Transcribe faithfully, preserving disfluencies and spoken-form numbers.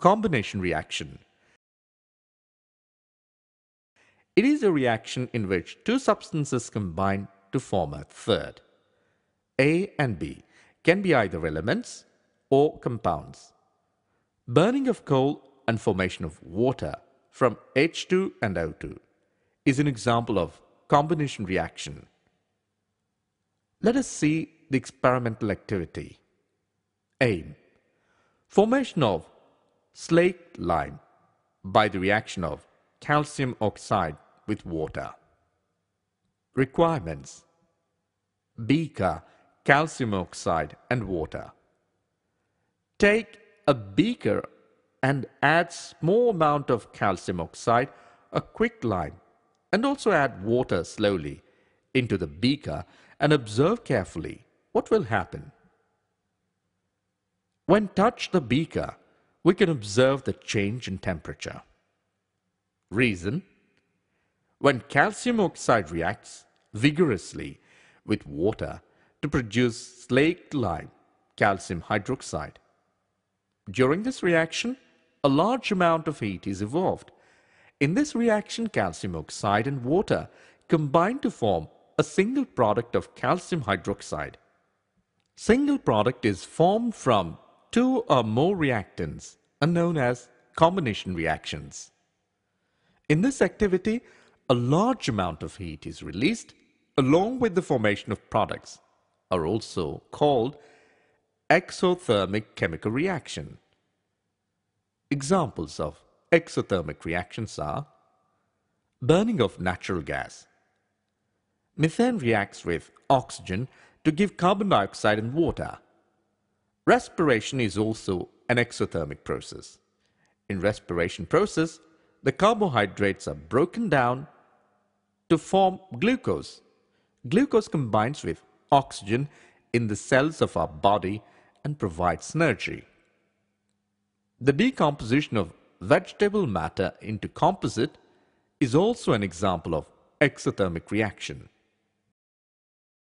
combination reaction. It is a reaction in which two substances combine to form a third. A and B can be either elements or compounds. Burning of coal and formation of water from H two and O two is an example of combination reaction. Let us see the experimental activity. Aim: formation of slaked lime by the reaction of calcium oxide with water. Requirements: beaker, calcium oxide and water. Take a beaker and add small amount of calcium oxide, a quick lime, and also add water slowly into the beaker and observe carefully what will happen. When touched the beaker, we can observe the change in temperature. Reason: when calcium oxide reacts vigorously with water to produce slaked lime, calcium hydroxide. During this reaction, a large amount of heat is evolved. In this reaction, calcium oxide and water combine to form a single product of calcium hydroxide. Single product is formed from two or more reactants and known as combination reactions. In this activity, a large amount of heat is released along with the formation of products, are also called exothermic chemical reaction. Examples of exothermic reactions are burning of natural gas. Methane reacts with oxygen to give carbon dioxide and water. Respiration is also an exothermic process. In respiration process, the carbohydrates are broken down to form glucose. Glucose combines with oxygen in the cells of our body and provides energy. The decomposition of vegetable matter into composite is also an example of exothermic reaction.